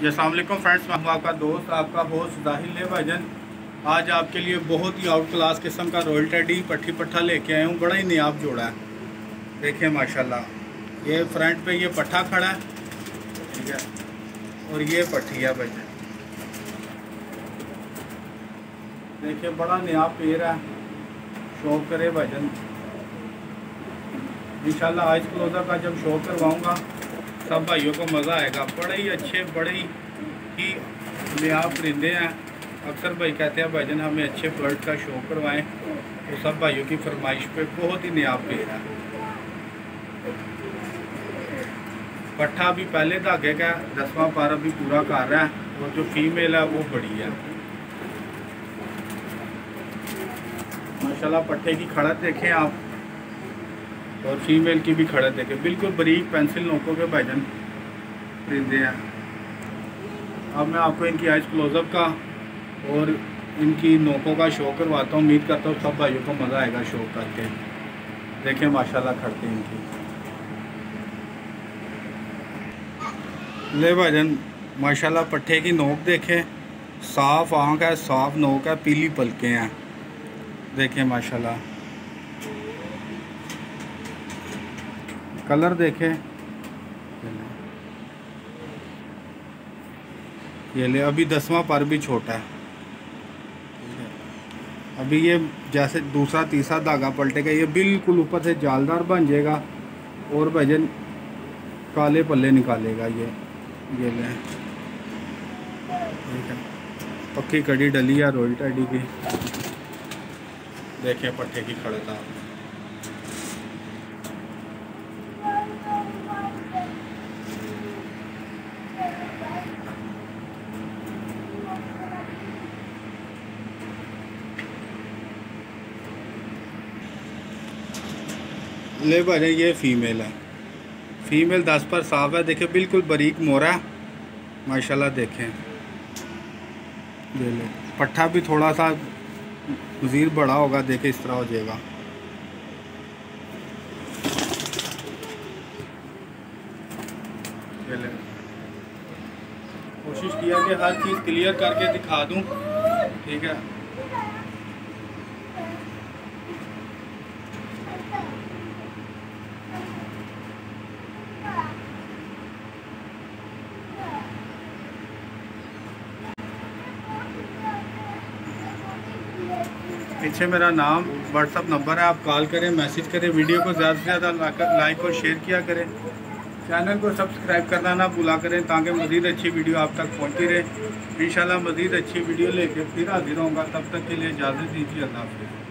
जी अस्सलाम फ्रेंड्स, मैं हूँ आपका दोस्त आपका होस्ट ज़ाहिल लेवाजन। आज आपके लिए बहुत ही आउट क्लास किस्म का रॉयल टेडी पट्ठी पट्ठा लेके आया हूँ। बड़ा ही नियाब जोड़ा है, देखिए माशाल्लाह। ये फ्रंट पे ये पट्ठा खड़ा है, ठीक है, और ये पट्ठिया पे देखिए बड़ा नियाब पेड़ है। शौक करे भजन, इंशाल्लाह आइस क्लोजर का जब शौक करवाऊँगा सब भाइयों को मज़ा आएगा। बड़े ही अच्छे, बड़े ही नियाब परिंदे हैं। अक्सर भाई कहते हैं भाईजन हमें अच्छे बर्ड का शो करवाएं, तो सब भाइयों की फरमाइश पे बहुत ही नियाब पेड़ है। पट्ठा भी पहले धागे का 10वां पारा भी पूरा कर रहा है, और जो फीमेल है वो बड़ी है माशाल्लाह। पट्ठे की खड़त देखें आप और फीमेल की भी खड़ा देखे, बिल्कुल बरीक पेंसिल नोकों के भाईजन परिंदे हैं। अब मैं आपको इनकी आइज क्लोजअप का और इनकी नोकों का शो करवाता हूँ। उम्मीद करता हूँ सब भाइयों को मज़ा आएगा शो करके। देखें माशाल्लाह खड़ते इनकी। ले भाईजन माशाल्लाह पट्ठे की नोक देखें, साफ़ आँख है, साफ नोक है, पीली पलकें हैं। देखें माशाल्लाह कलर देखें ये ले। अभी 10वां पर भी छोटा है। अभी ये जैसे दूसरा तीसरा धागा पलटेगा ये बिल्कुल ऊपर से जालदार बन जाएगा और भजन काले पल्ले निकालेगा। ये ले, ठीक है, पक्की कड़ी डली या रॉयल टेडी की। देखें पट्टे की खड़ता, ले भाई ये फीमेल है। फीमेल 10 पर साफ है, देखें बिल्कुल बारीक मोरा माशाल्लाह। देखें ले ले, पट्ठा भी थोड़ा सा मज़ीद बड़ा होगा, देखें इस तरह हो जाएगा। कोशिश किया कि हर चीज़ क्लियर करके दिखा दूं, ठीक है। पीछे मेरा नाम व्हाट्सअप नंबर है, आप कॉल करें, मैसेज करें। वीडियो को ज़्यादा से ज़्यादा लाइक और शेयर किया करें। चैनल को सब्सक्राइब करना ना भूला करें, ताकि मज़ीद अच्छी वीडियो आप तक पहुँचती रहे। इंशाल्लाह मज़ीद अच्छी वीडियो लेके फिर हाजिर होंगे। तब तक के लिए इजाज़त दीजिए, अल्लाह हाफ़िज़।